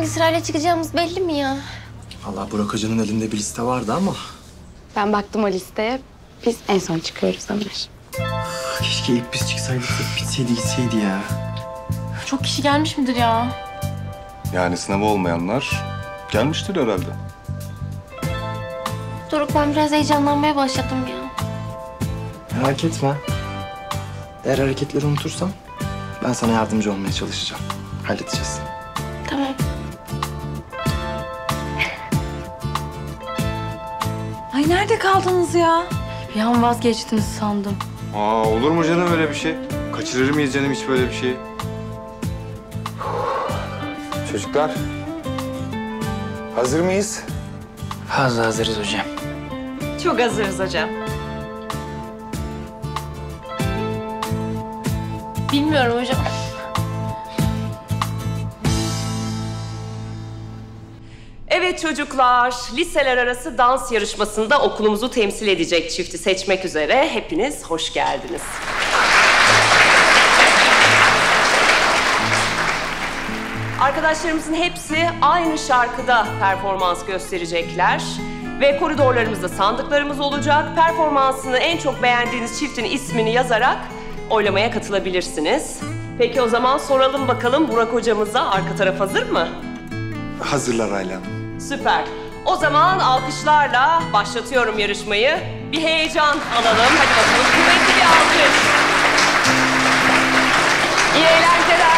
hangi sırayla çıkacağımız belli mi ya? Vallahi Burak Hacı'nın elinde bir liste vardı ama. Ben baktım o listeye. Biz en son çıkıyoruz Ömer. Keşke ilk biz çıksaydık da bitseydi gitseydi ya. Çok kişi gelmiş midir ya? Yani sınavı olmayanlar gelmiştir herhalde. Doruk, ben biraz heyecanlanmaya başladım ya. Merak etme. Eğer hareketleri unutursam ben sana yardımcı olmaya çalışacağım. Halledeceğiz. Tamam. Ay nerede kaldınız ya? Bir an vazgeçtiniz sandım. Aa olur mu canım öyle bir şey? Kaçırır mıyız canım hiç böyle bir şeyi? Çocuklar, hazır mıyız? Fazla hazırız hocam. Çok hazırız hocam. Bilmiyorum hocam. Evet çocuklar, liseler arası dans yarışmasında okulumuzu temsil edecek çifti seçmek üzere hepiniz hoş geldiniz. Arkadaşlarımızın hepsi aynı şarkıda performans gösterecekler. Ve koridorlarımızda sandıklarımız olacak. Performansını en çok beğendiğiniz çiftin ismini yazarak oylamaya katılabilirsiniz. Peki o zaman soralım bakalım Burak hocamıza. Arka taraf hazır mı? Hazırlar Ayla. Süper. O zaman alkışlarla başlatıyorum yarışmayı. Bir heyecan alalım. Hadi bakalım. Kuvvetli bir alkış. İyi eğlenceler.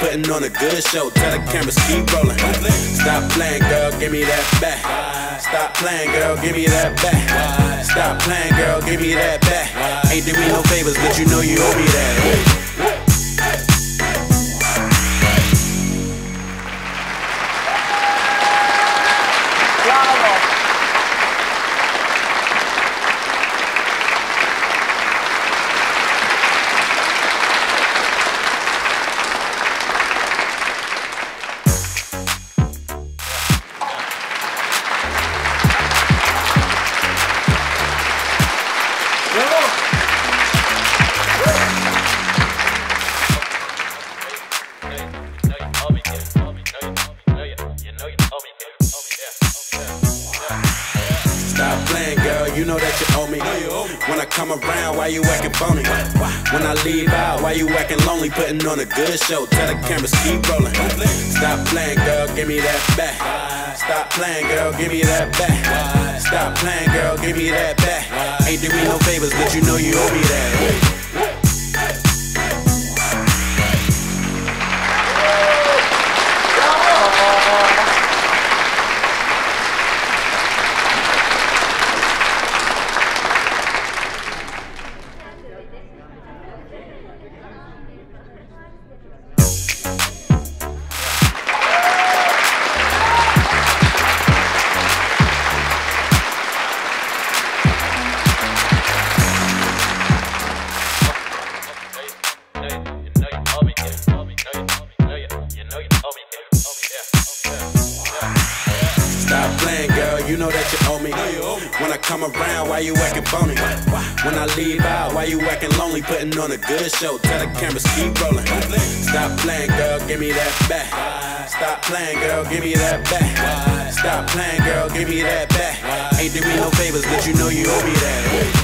Putting on a good show, tell the cameras keep rolling. Stop playing, girl, give me that back. Stop playing, girl, give me that back. Stop playing, girl, give me that back. Ain't doing no favors, but you know you owe me that. Bravo. Putting on a good show, tell the cameras keep rolling. Stop playing, girl, give me that back. Stop playing, girl, give me that back. Stop playing, girl, give me that back. Ain't doing no favors, but you know you owe me that. Putting on a good show, tell the cameras keep rolling. Stop playing, girl, give me that back. Stop playing, girl, give me that back. Stop playing, girl, give me that back. Ain't doing no favors, but you know you owe me that.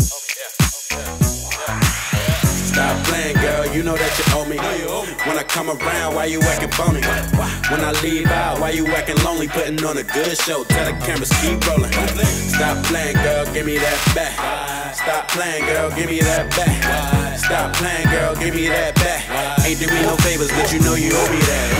Stop playing, girl, you know that you owe me. When I come around, why you acting bony? When I leave out, why you acting lonely? Putting on a good show, tell the cameras keep rolling. Stop playing, girl, give me that back. Stop playing, girl, give me that back. Stop playing, girl, give me that back. Ain't doing no favors, but you know you owe me that.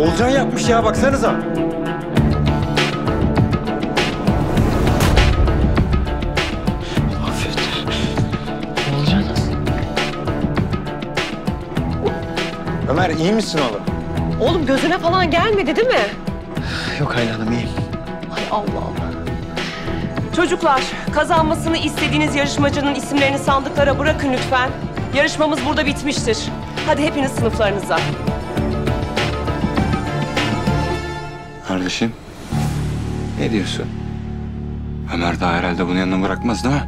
Olcan yapmış ya, baksanıza. Afiyet olsun. Olcan nasıl? Ömer, iyi misin oğlum? Oğlum gözüne falan gelmedi değil mi? Yok Ayla Hanım, iyiyim. Ay Allah Allah. Çocuklar, kazanmasını istediğiniz yarışmacının isimlerini sandıklara bırakın lütfen. Yarışmamız burada bitmiştir. Hadi hepiniz sınıflarınıza. Kardeşim, ne diyorsun? Ömer daha herhalde bunu yanına bırakmaz değil mi?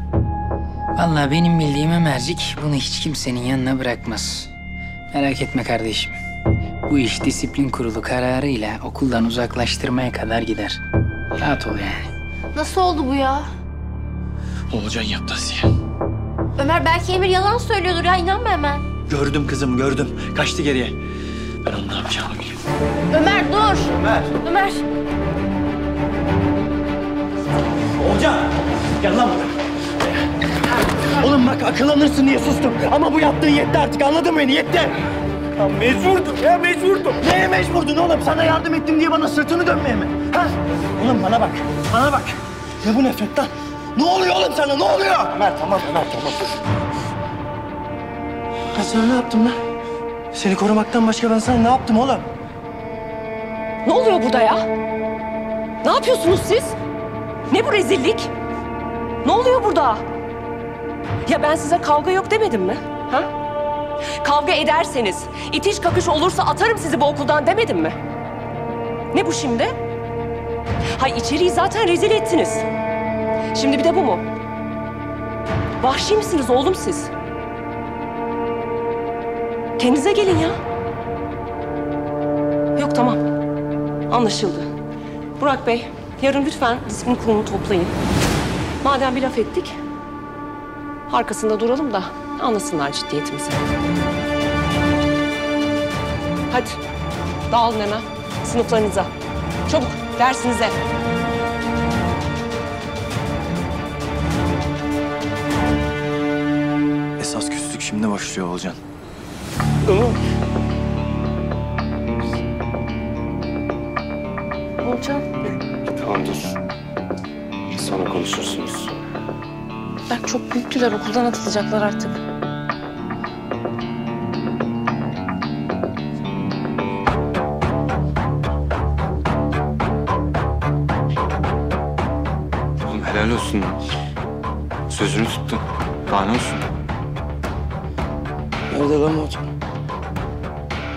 Vallahi benim bildiğim Ömercik bunu hiç kimsenin yanına bırakmaz. Merak etme kardeşim. Bu iş disiplin kurulu kararıyla okuldan uzaklaştırmaya kadar gider. Rahat ol yani. Nasıl oldu bu ya? Olcan yaptı Asiye. Ömer, belki Emir yalan söylüyordur ya, inanma hemen. Gördüm kızım, gördüm. Kaçtı geriye. Ben onu ne yapacağımı biliyorum. Ömer dur! Ömer! Ömer! Olcan! Gel lan buraya. Oğlum bak, akıllanırsın diye sustum. Ama bu yaptığın yetti artık, anladın mı beni? Yetti! Ya mecburdum ya, mecburdum. Neye mecburdun oğlum? Sana yardım ettim diye bana sırtını dönmeye mi? Ha? Oğlum bana bak, bana bak. Ya bu nefret lan? Ne oluyor oğlum sana, ne oluyor? Ömer tamam, Ömer tamam. Ben sana ne yaptım lan? Seni korumaktan başka ben sana ne yaptım oğlum? Ne oluyor burada ya? Ne yapıyorsunuz siz? Ne bu rezillik? Ne oluyor burada? Ya ben size kavga yok demedim mi? Ha? Kavga ederseniz, itiş kakış olursa atarım sizi bu okuldan demedim mi? Ne bu şimdi? Hay içeriği zaten rezil ettiniz. Şimdi bir de bu mu? Vahşi misiniz oğlum siz? Kendinize gelin ya. Yok tamam. Anlaşıldı. Burak Bey, yarın lütfen disiplin kurulunu toplayın. Madem bir laf ettik, arkasında duralım da anlasınlar ciddiyetimizi. Hadi, dağılın hemen sınıflarınıza. Çabuk dersinize. Esas küslük şimdi başlıyor Olcan. Olcan. Tamam dur. Sonra konuşursunuz. Ben çok büyüktüler, okuldan atılacaklar artık. Oğlum helal ediyorsun. Sözünü tuttun. Daha ne olsun? Nerede lan hocam?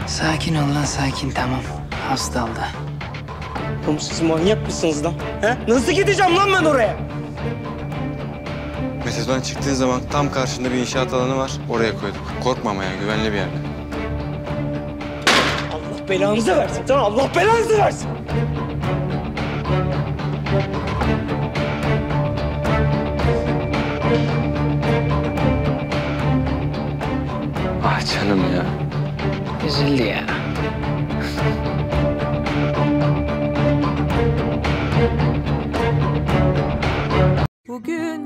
Sakin ol lan, sakin, tamam. Hasta aldı. Oğlum siz manyak mısınız lan? He? Nasıl gideceğim lan ben oraya? Metrodan çıktığın zaman tam karşında bir inşaat alanı var. Oraya koyduk. Korkma ama ya, güvenli bir yerde. Allah belanızı versin. Tamam, Allah belanızı versin. Ah canım ya. Üzüldü ya. Bugün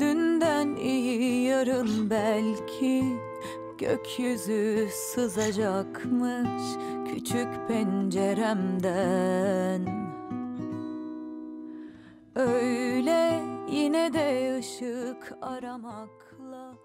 dünden iyi, yarın belki gökyüzü sızacakmış küçük penceremden. Öyle yine de ışık aramakla